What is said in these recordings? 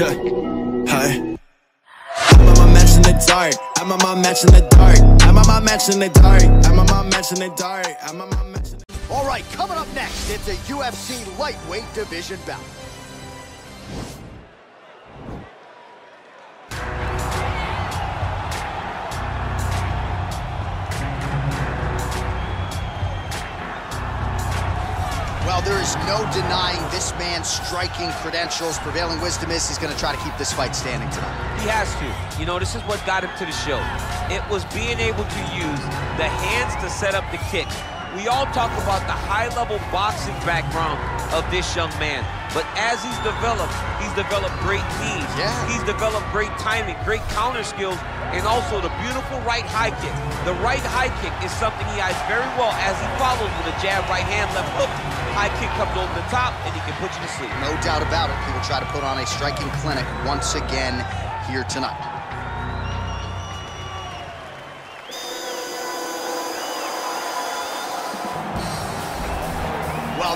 Yeah, hi. I'm on my match in the dark. I'm on my match in the dark. I'm on my match in the dark. I'm on my match in the dark. I'm on my match in the dark. All right, coming up next, it's a UFC lightweight division bout. Well, there is no denying this man's striking credentials. Prevailing wisdom is he's going to try to keep this fight standing tonight. He has to. You know, this is what got him to the show. It was being able to use the hands to set up the kick. We all talk about the high-level boxing background of this young man. But as he's developed great knees. Yeah. He's developed great timing, great counter skills, and also the beautiful right high kick. The right high kick is something he eyes very well as he follows with a jab, right hand, left hook. High kick comes over the top, and he can put you to sleep. No doubt about it. He will try to put on a striking clinic once again here tonight. Well,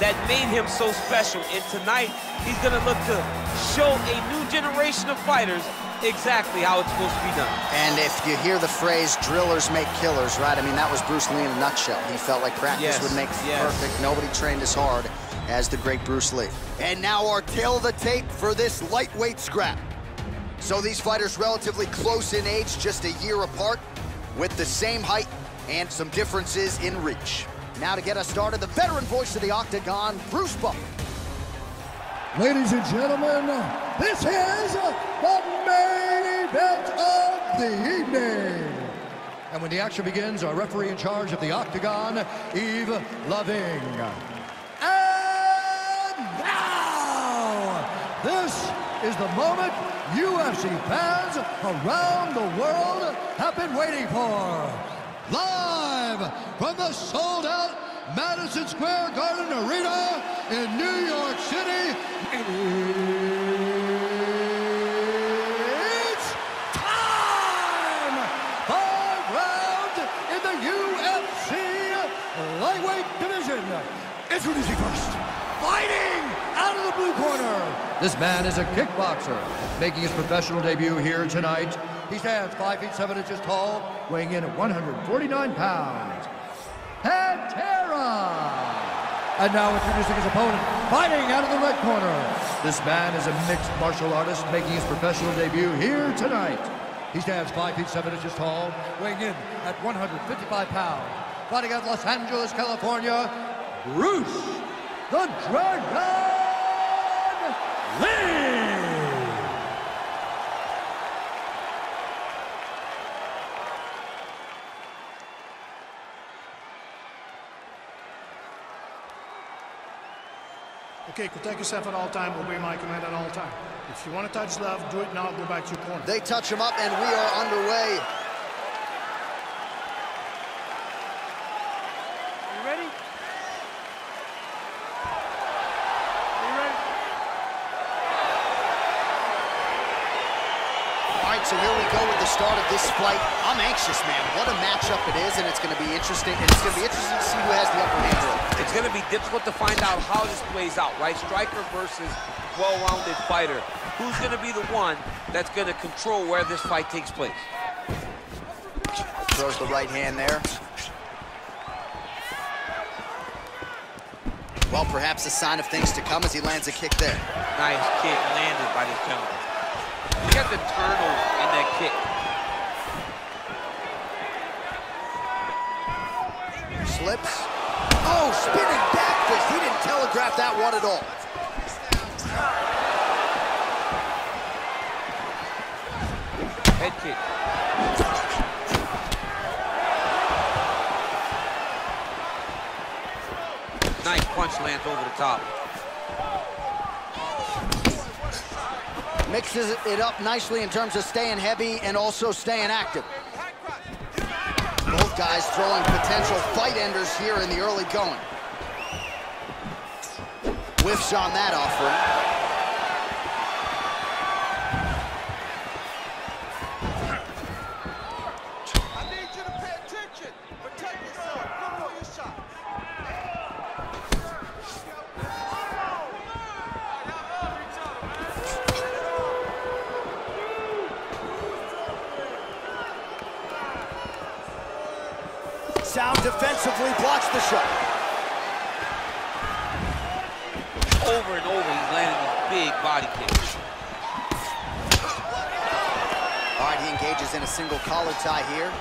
that made him so special. And tonight, he's going to look to show a new generation of fighters exactly how it's supposed to be done. And if you hear the phrase, drillers make killers, right? I mean, that was Bruce Lee in a nutshell. He felt like practice would make perfect. Nobody trained as hard as the great Bruce Lee. And now our tail of the tape for this lightweight scrap. So these fighters relatively close in age, just a year apart, with the same height and some differences in reach. Now to get us started, the veteran voice of the Octagon, Bruce Buffer. Ladies and gentlemen, this is the main event of the evening. And when the action begins, our referee in charge of the Octagon, Eve Loving. And now, this is the moment UFC fans around the world have been waiting for. Live from the sold-out Madison Square Garden Arena in New York City, it's time! 5 rounds in the UFC lightweight division. Introducing first, fighting out of the blue corner. This man is a kickboxer, making his professional debut here tonight. He stands 5 feet 7 inches tall, weighing in at 149 pounds. Pantera! And now introducing his opponent, fighting out of the red corner. This man is a mixed martial artist, making his professional debut here tonight. He stands 5 feet 7 inches tall, weighing in at 155 pounds. Fighting out of Los Angeles, California, Bruce the Dragon Lee! Okay, protect yourself at all time, obey my command at all time. If you want to touch left, do it now, go back to your corner. They touch him up and we are underway. You ready? You ready? All right, so here we go with the start of this fight. I'm anxious, man. What a matchup it is, and it's going to be interesting. And it's going to be interesting to see who has the upper hand. It's going to be difficult to find out how this plays out, right? Striker versus well-rounded fighter. Who's going to be the one that's going to control where this fight takes place? Throws the right hand there. Well, perhaps a sign of things to come as he lands a kick there. Nice kick landed by this gentleman. He got the turnover in that kick. Slips. Oh, spinning back fist. He didn't telegraph that one at all. Head kick. Nice punch lands over the top. Mixes it up nicely in terms of staying heavy and also staying active. both guys throwing potential fight enders here in the early going. Whiffs on that offering. Sound defensively blocks the shot. Over and over, he's landing these big body kicks. All right, he engages in a single collar tie here.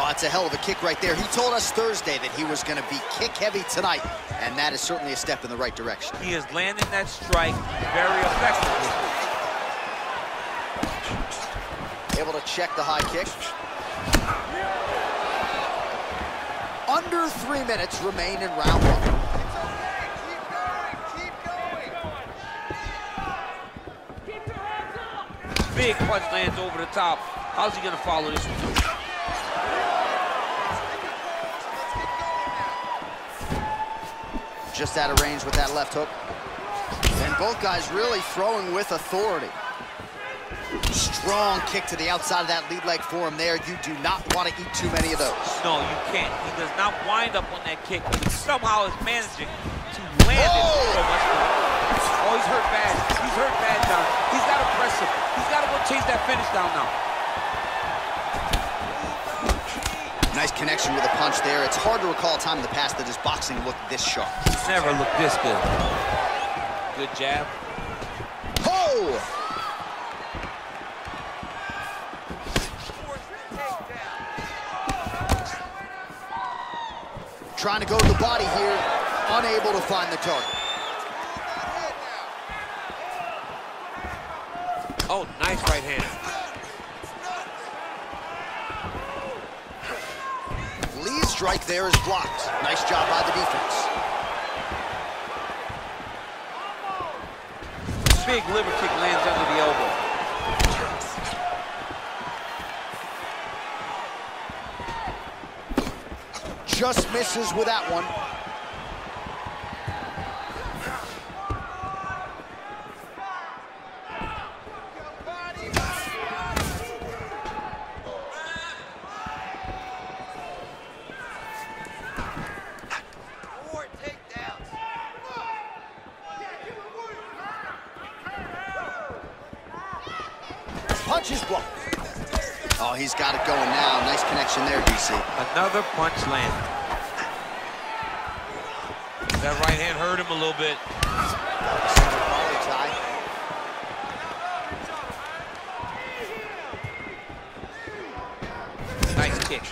Oh, that's a hell of a kick right there. He told us Thursday that he was going to be kick heavy tonight, and that is certainly a step in the right direction. He is landing that strike very effectively. Able to check the high kick. Under 3 minutes remain in round one. It's okay, keep going, keep going. Keep your hands up. Big punch lands over the top. How's he gonna follow this one? Just out of range with that left hook. And both guys really throwing with authority. Strong kick to the outside of that lead leg for him there. You do not want to eat too many of those. No, you can't. He does not wind up on that kick, but he somehow is managing to land it so much. Oh, he's hurt bad. He's hurt bad, John. He's got to press him. He's got to go chase that finish down now. Nice connection with a punch there. It's hard to recall a time in the past that his boxing looked this sharp. It's never looked this good. Good jab. Oh! Trying to go to the body here, unable to find the target. Oh, nice right hand. Lee's strike there is blocked. Nice job by the defense. Big liver kick lands under the elbow. Just misses with that one. Punch is blocked. Oh, he's got it going now. Nice connection there, DC. Another punch landed. That right hand hurt him a little bit. Nice kick.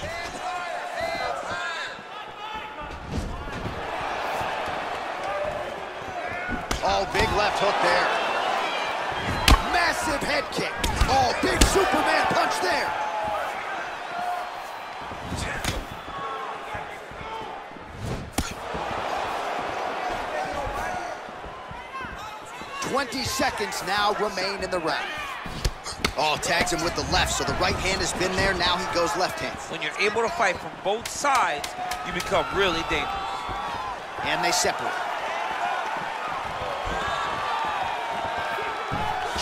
Oh, big left hook there. Massive head kick. Oh, big Superman punch there. seconds now remain in the round. Oh, tags him with the left, so the right hand has been there, now he goes left hand. When you're able to fight from both sides, you become really dangerous. And they separate.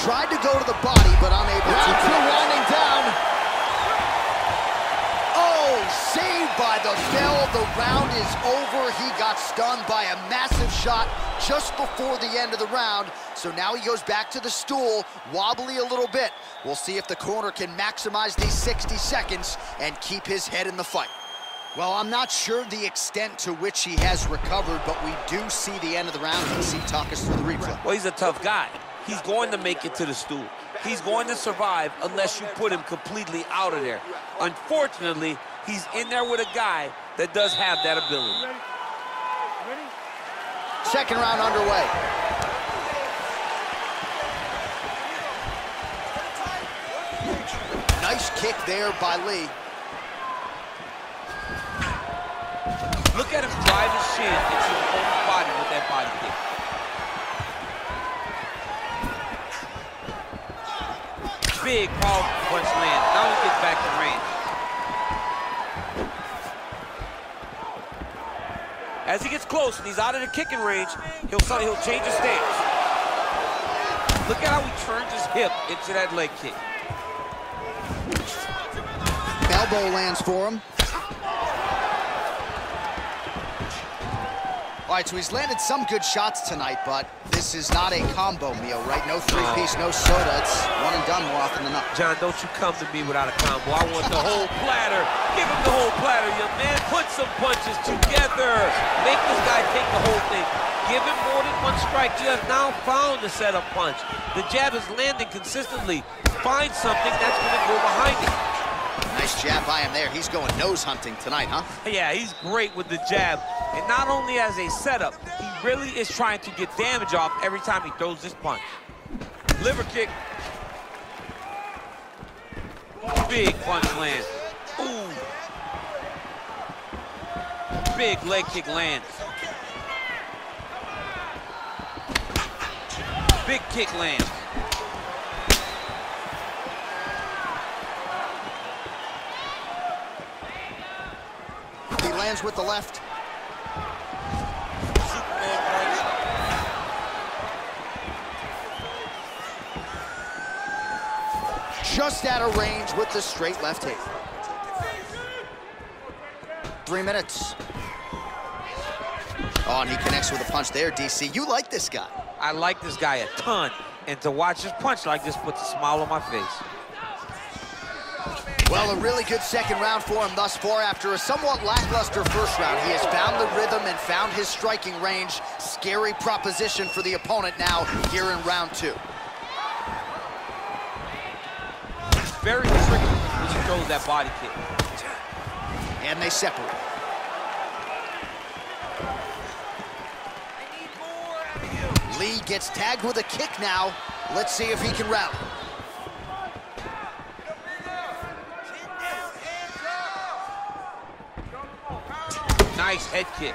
Tried to go to the body, but unable to. Two winding down. Oh, saved by the bell. The round is over. He got stunned by a massive shot just before the end of the round. So now he goes back to the stool, wobbly a little bit. We'll see if the corner can maximize these 60 seconds and keep his head in the fight. Well, I'm not sure the extent to which he has recovered, but we do see the end of the round. DC, talk us through the replay. Well, he's a tough guy. He's going to make it to the stool. He's going to survive unless you put him completely out of there. Unfortunately, he's in there with a guy that does have that ability. Second round underway. Nice kick there by Lee. Look at him drive his shin into his own body with that body kick. Big powerful punch land. Now he gets back to range. As he gets close and he's out of the kicking range, he'll change his stance. Look at how he turns his hip into that leg kick. Elbow lands for him. All right, so he's landed some good shots tonight, but this is not a combo meal, right? No three-piece, no soda. It's one and done more often than not. John, don't you come to me without a combo. I want the whole platter. Give him the whole platter, young man. Put some punches together. Make this guy take the whole thing. Give him more than one strike. You have now found the setup punch. The jab is landing consistently. Find something that's going to go behind it. Nice jab by him there. He's going nose hunting tonight, huh? Yeah, he's great with the jab. And not only as a setup, he really is trying to get damage off every time he throws this punch. Liver kick. Big punch lands. Ooh. Big leg kick lands. Big kick lands. He lands with the left. Just out of range with the straight left hand. 3 minutes. Oh, and he connects with a punch there, DC. You like this guy. I like this guy a ton. And to watch his punch like this puts a smile on my face. Well, a really good second round for him thus far. After a somewhat lackluster first round, he has found the rhythm and found his striking range. Scary proposition for the opponent now here in round two. Very tricky when he throws that body kick. And they separate. I need more out of you. Lee gets tagged with a kick now. Let's see if he can rally. Nice head kick.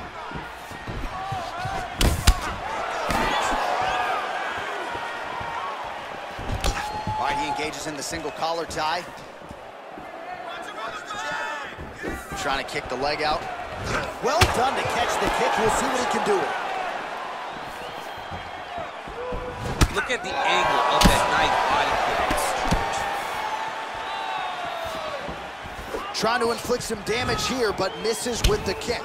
He engages in the single collar tie. Trying to kick the leg out. Well done to catch the kick. We'll see what he can do with it. Look at the angle of that nice body kick. Trying to inflict some damage here, but misses with the kick.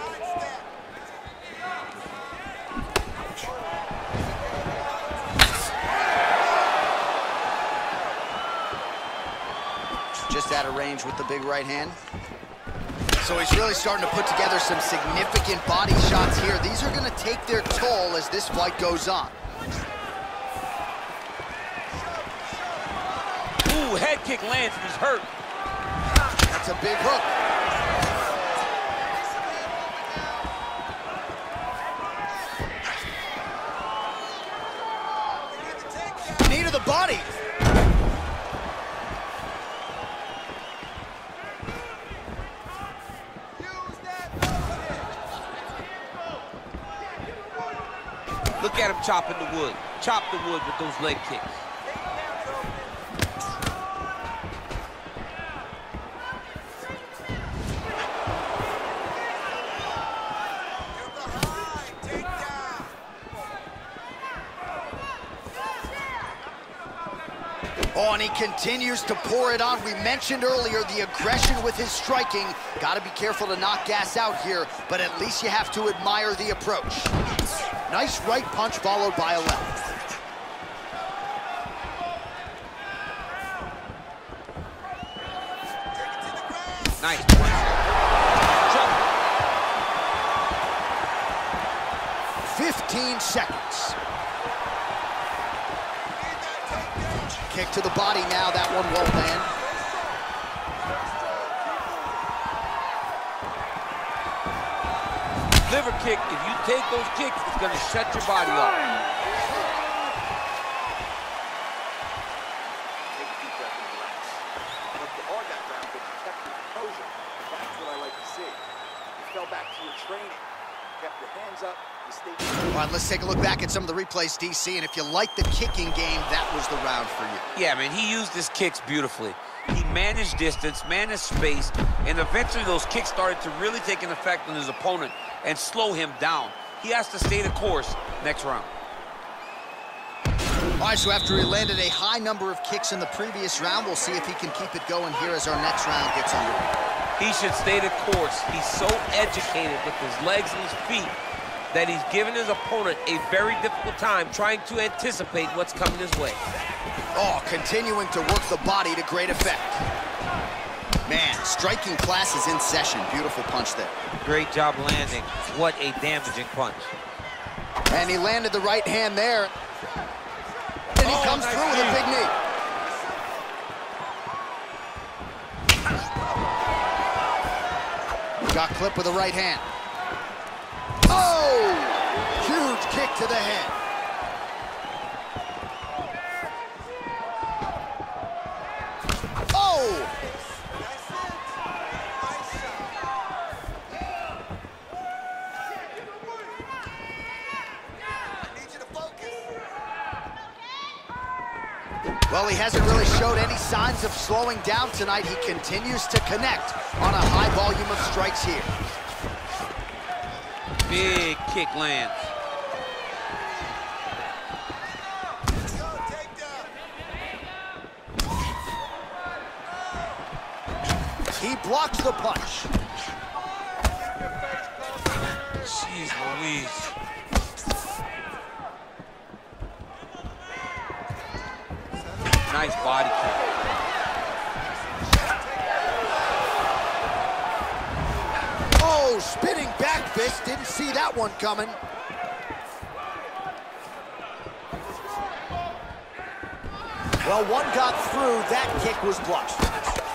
Just out of range with the big right hand. So he's really starting to put together some significant body shots here. These are going to take their toll as this fight goes on. Ooh, head kick lands and he's hurt. That's a big hook. Knee to the body. Look at him chopping the wood. Chop the wood with those leg kicks. Oh, and he continues to pour it on. We mentioned earlier the aggression with his striking. Gotta be careful to not gas out here, but at least you have to admire the approach. Nice right punch followed by a left. Nice punch. 15 seconds. Kick to the body now. That one won't land. Liver kick, if you take those kicks, it's gonna shut your body up. That's what I like to see. You fell back to your training, kept your hands up. All right, let's take a look back at some of the replays, DC, and if you like the kicking game, that was the round for you. Yeah, I mean, he used his kicks beautifully. He managed distance, managed space, and eventually those kicks started to really take an effect on his opponent and slow him down. He has to stay the course next round. All right, so after he landed a high number of kicks in the previous round, we'll see if he can keep it going here as our next round gets underway. He should stay the course. He's so educated with his legs and his feet that he's given his opponent a very difficult time trying to anticipate what's coming his way. Oh, continuing to work the body to great effect. Man, striking class is in session. Beautiful punch there. Great job landing. What a damaging punch. And he landed the right hand there. And he comes through with a big knee. Got clipped with the right hand. Oh! Huge kick to the head. Oh! Well, he hasn't really showed any signs of slowing down tonight. He continues to connect on a high volume of strikes here. Big kick lands. He blocks the punch. Jeez Louise. Nice body kick. Spinning back fist, didn't see that one coming. Well, one got through, that kick was blocked.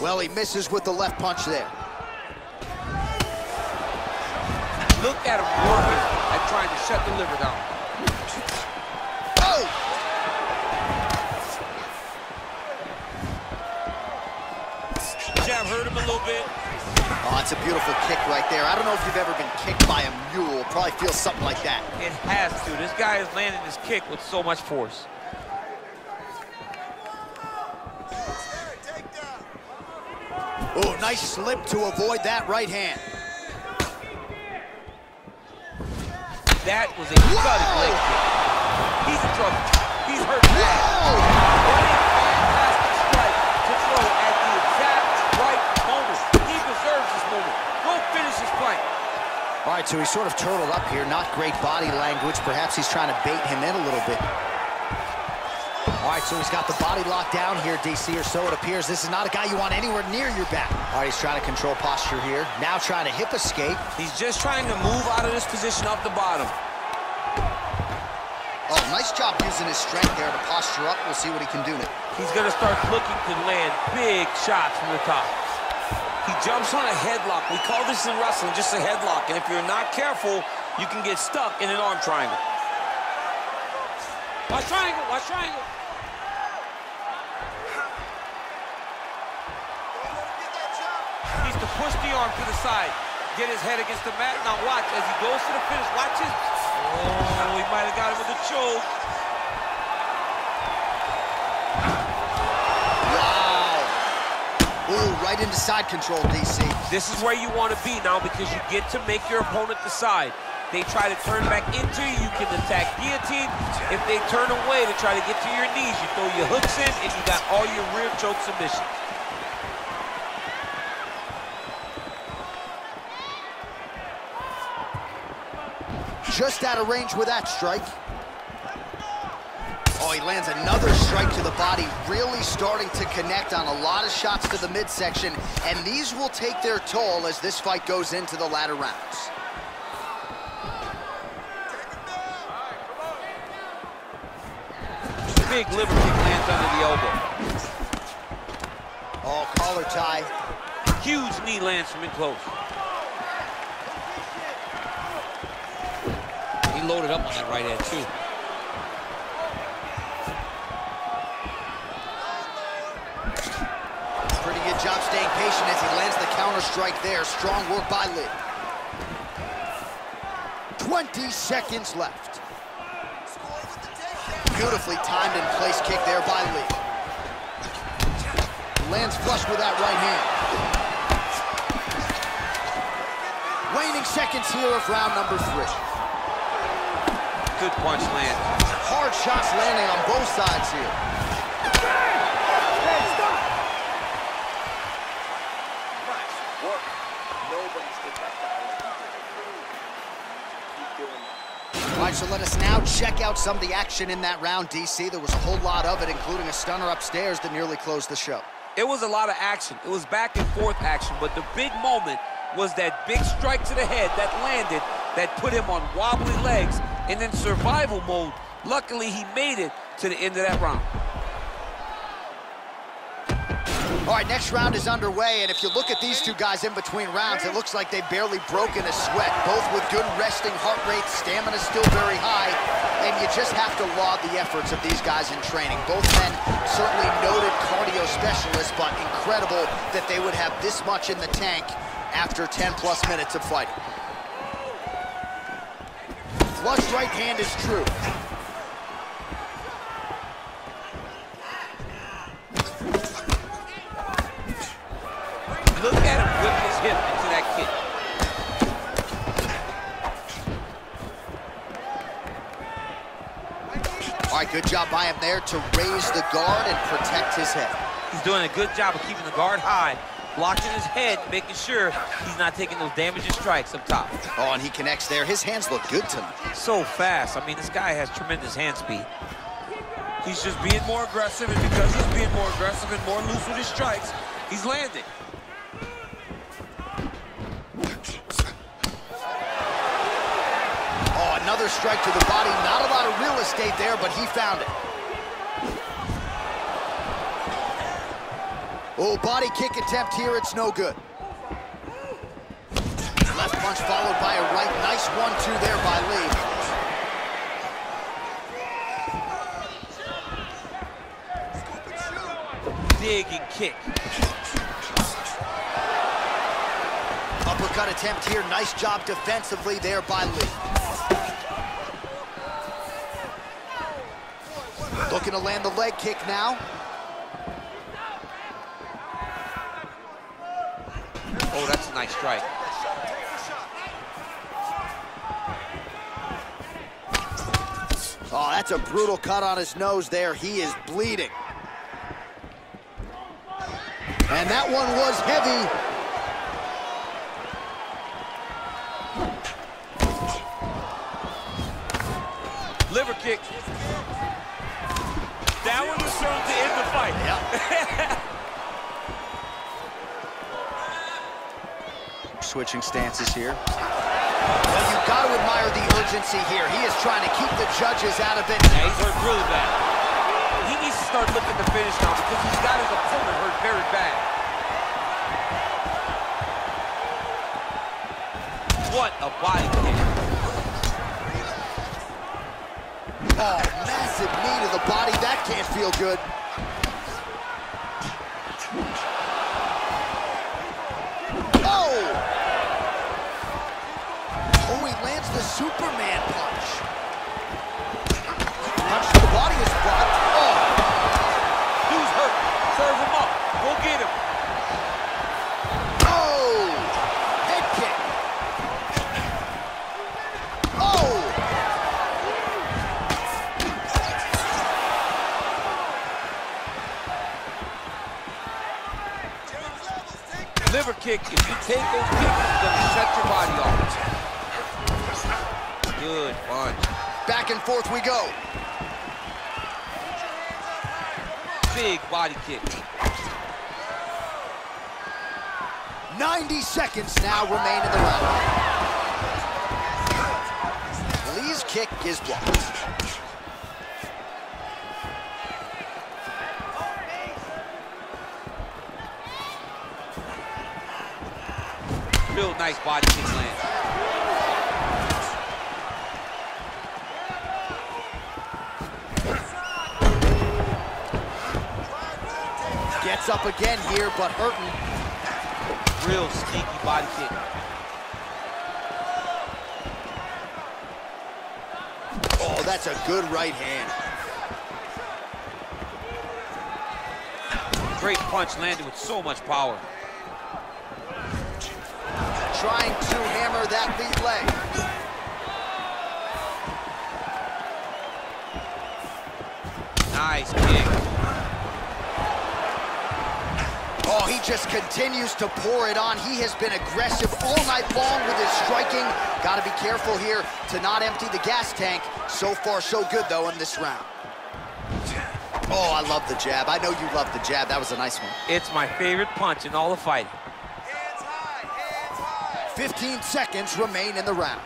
Well, he misses with the left punch there. Look at him working at trying to shut the liver down. Hurt him a little bit. Oh, that's a beautiful kick right there. I don't know if you've ever been kicked by a mule. Probably feels something like that. It has to. This guy is landing his kick with so much force. Oh, nice slip to avoid that right hand. That was a gutted leg kick. He's in trouble. He's hurt bad. All right, so he's sort of turtled up here. Not great body language. Perhaps he's trying to bait him in a little bit. All right, so he's got the body locked down here, DC, or so it appears. This is not a guy you want anywhere near your back. All right, he's trying to control posture here. Now trying to hip escape. He's just trying to move out of this position off the bottom. Oh, nice job using his strength there to posture up. We'll see what he can do now. He's going to start looking to land big shots from the top. He jumps on a headlock. We call this in wrestling just a headlock, and if you're not careful, you can get stuck in an arm triangle. Watch triangle, watch triangle. He's to push the arm to the side, get his head against the mat. Now watch, as he goes to the finish, watch his... Oh, he might have got him with a choke. Ooh, right into side control, DC. This is where you want to be now because you get to make your opponent decide. They try to turn back into you, you can attack guillotine. If they turn away to try to get to your knees, you throw your hooks in and you got all your rear choke submissions. Just out of range with that strike. Oh, he lands another strike to the body, really starting to connect on a lot of shots to the midsection, and these will take their toll as this fight goes into the latter rounds. Big liver kick lands under the elbow. Oh, collar tie. Huge knee lands from in close. He loaded up on that right hand, too. Job staying patient as he lands the counter strike there. Strong work by Lee. 20 seconds left. Beautifully timed and placed kick there by Lee. Lands flush with that right hand. Waning seconds here of round number 3. Good punch land. Hard shots landing on both sides here. All right, so let us now check out some of the action in that round, DC. There was a whole lot of it, including a stunner upstairs that nearly closed the show. It was a lot of action. It was back and forth action, but the big moment was that big strike to the head that landed, that put him on wobbly legs and in survival mode. Luckily, he made it to the end of that round. All right, next round is underway, and if you look at these two guys in between rounds, it looks like they've barely broken a sweat, both with good resting heart rates, stamina still very high, and you just have to laud the efforts of these guys in training. Both men certainly noted cardio specialists, but incredible that they would have this much in the tank after 10-plus minutes of fighting. Flush right hand is true. Look at him whip his hip into that kick. All right, good job by him there to raise the guard and protect his head. He's doing a good job of keeping the guard high, blocking his head, making sure he's not taking those damaging strikes up top. Oh, and he connects there. His hands look good tonight. So fast. I mean, this guy has tremendous hand speed. He's just being more aggressive, and because he's being more aggressive and more loose with his strikes, he's landing. Another strike to the body. Not a lot of real estate there, but he found it. Oh, body kick attempt here. It's no good. Left punch followed by a right. Nice 1-2 there by Lee. Dig and kick. Uppercut attempt here. Nice job defensively there by Lee. Looking to land the leg kick now. Oh, that's a nice strike. Oh, that's a brutal cut on his nose there. He is bleeding. And that one was heavy. Liver kick. That one was thrown to end the fight. Yep. Switching stances here. Well, you've got to admire the urgency here. He is trying to keep the judges out of it. Yeah, he's hurt really bad. He needs to start looking to finish now because he's got his opponent hurt very bad. What a body kick. Oh, massive knee to the body. That can't feel good. Oh! Oh, he lands the Superman punch. Punch to the body is blocked. Oh! Who's hurt? Serve him up. We'll get him. Oh! Head kick. Oh! Liver kick. If you take those kicks, it's going to shut your body off. Good punch. Back and forth we go. Big body kick. 90 seconds now remain in the round. Lee's kick is blocked. Real nice body kick land. Gets up again here, but hurting. real sneaky body kick. Oh, that's a good right hand. Great punch landed with so much power. Trying to hammer that lead leg. Nice kick. Oh, he just continues to pour it on. He has been aggressive all night long with his striking. Got to be careful here to not empty the gas tank. So far, so good, though, in this round. Oh, I love the jab. I know you love the jab. That was a nice one. It's my favorite punch in all the fighting. Hands high, hands high. 15 seconds remain in the round.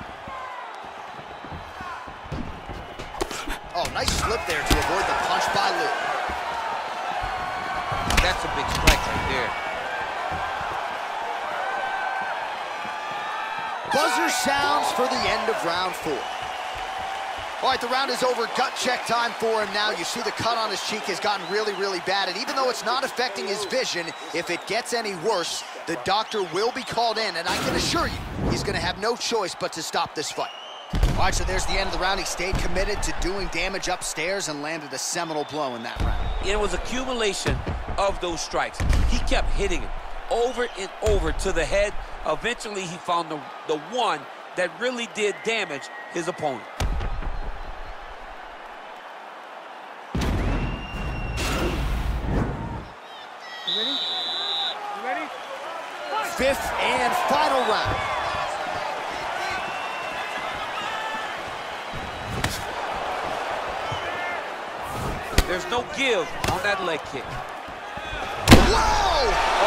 Oh, nice slip there to avoid the punch by Luke. That's a big strike right there. Buzzer sounds for the end of round 4. All right, the round is over. Gut check time for him now. You see the cut on his cheek has gotten really, really bad. And even though it's not affecting his vision, if it gets any worse, the doctor will be called in. And I can assure you, he's going to have no choice but to stop this fight. All right, so there's the end of the round. He stayed committed to doing damage upstairs and landed a seminal blow in that round. It was accumulation of those strikes. He kept hitting it over and over to the head. Eventually, he found the one that really did damage his opponent. You ready? You ready? Fifth and final round. There's no give on that leg kick. Whoa! Oh,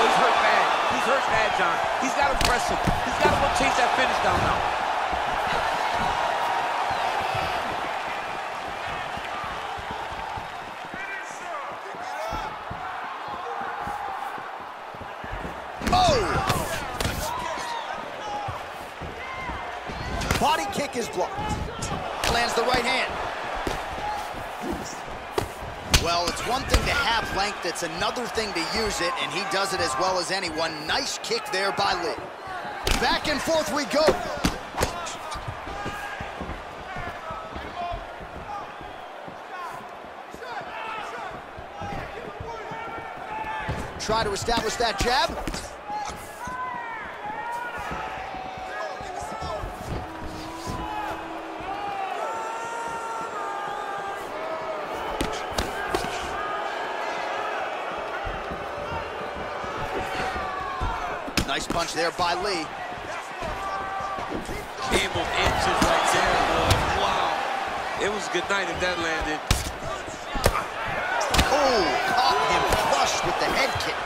he's hurt bad. He's hurt bad, John. He's got to press him. He's got to go chase that finish down now. Oh! Body kick is blocked. Lands the right hand. Well, it's one thing to have length, it's another thing to use it, and he does it as well as anyone. Nice kick there by Lee. Back and forth we go. Try to establish that jab. Nice punch there by Lee. Game of inches right there, boy. Wow. It was a good night if that landed. Oh, caught him crushed with the head kick.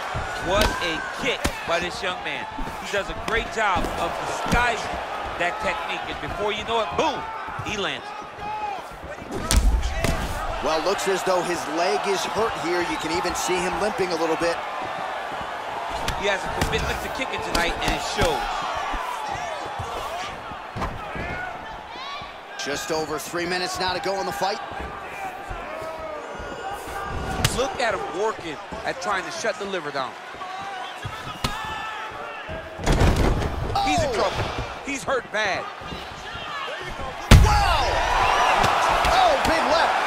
What a kick by this young man. He does a great job of disguising that technique. And before you know it, boom, he lands. Well, looks as though his leg is hurt here. You can even see him limping a little bit. He has a commitment to kicking tonight, and it shows. Just over 3 minutes now to go in the fight. Look at him working at trying to shut the liver down. Oh. He's in trouble. He's hurt bad. Wow! Oh, big left.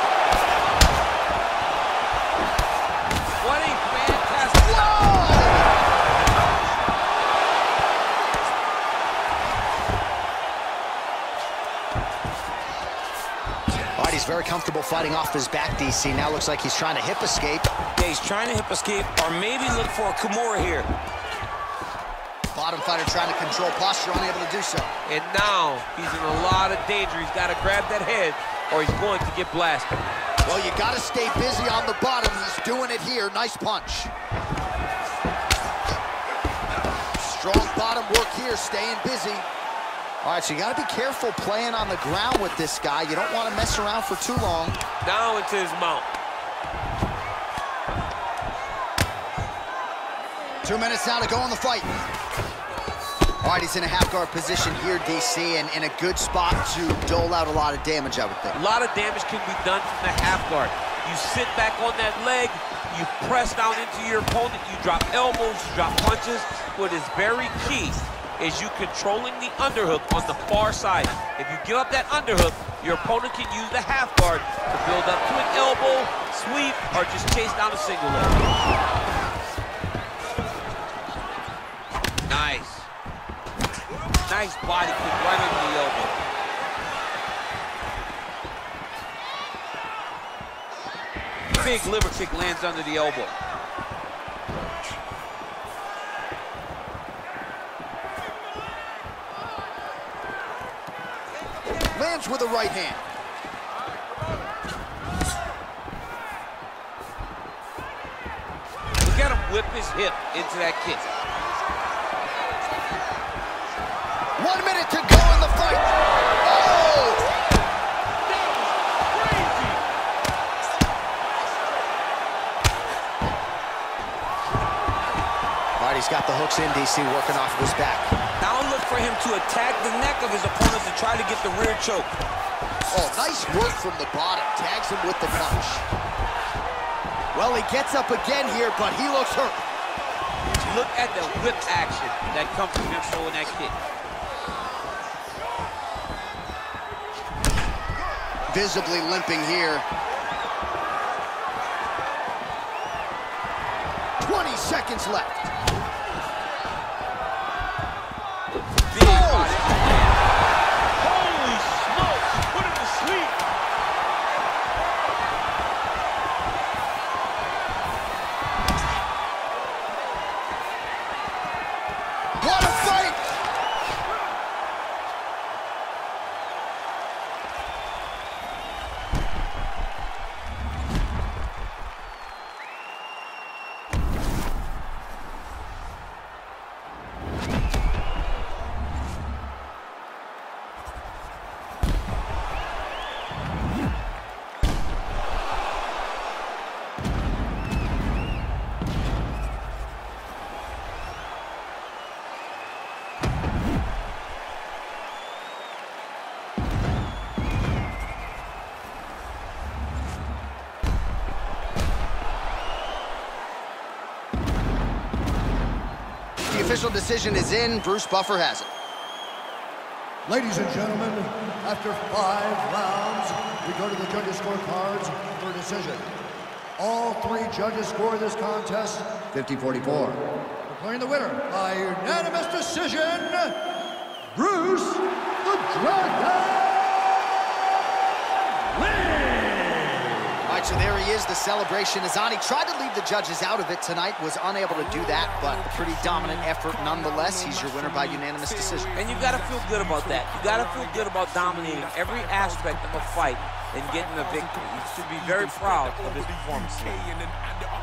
What a fantastic... Whoa! He's very comfortable fighting off his back, DC. Now looks like he's trying to hip escape. Yeah, he's trying to hip escape or maybe look for a Kimura here. Bottom fighter trying to control posture, unable to do so. And now he's in a lot of danger. He's got to grab that head or he's going to get blasted. Well, you got to stay busy on the bottom. He's doing it here. Nice punch. Strong bottom work here, staying busy. All right, so you got to be careful playing on the ground with this guy. You don't want to mess around for too long. Down into his mount. 2 minutes now to go in the fight. All right, he's in a half-guard position here, DC, and in a good spot to dole out a lot of damage, I would think. A lot of damage can be done from the half-guard. You sit back on that leg, You press down into your opponent, you drop elbows, you drop punches. What is very key is you controlling the underhook on the far side. If you give up that underhook, your opponent can use the half guard to build up to an elbow, sweep, or just chase down a single leg. Nice. Nice body kick right under the elbow. Big liver kick lands under the elbow. Lands with a right hand. Look at him whip his hip into that kick. 1 minute to go in the fight. Oh! That was crazy. All right, he's got the hooks in, DC, working off of his back. Now look for him to attack the neck of his opponent to try to get the rear choke. Oh, nice work from the bottom. Tags him with the punch. Well, he gets up again here, but he looks hurt. Look at the whip action that comes from him throwing that kick. Visibly limping here. 20 seconds left. Official decision is in. Bruce Buffer has it. Ladies and gentlemen, after 5 rounds, we go to the judges' scorecards for decision. All 3 judges score this contest 50-44. Declaring the winner by unanimous decision, Bruce the Dragon Lee. All right, so there he is. The celebration is on. He tried to leave the judges out of it tonight, was unable to do that, but pretty dominant effort nonetheless. He's your winner by unanimous decision. And you got to feel good about that. You got to feel good about dominating every aspect of a fight and getting a victory. You should be very proud of his performance.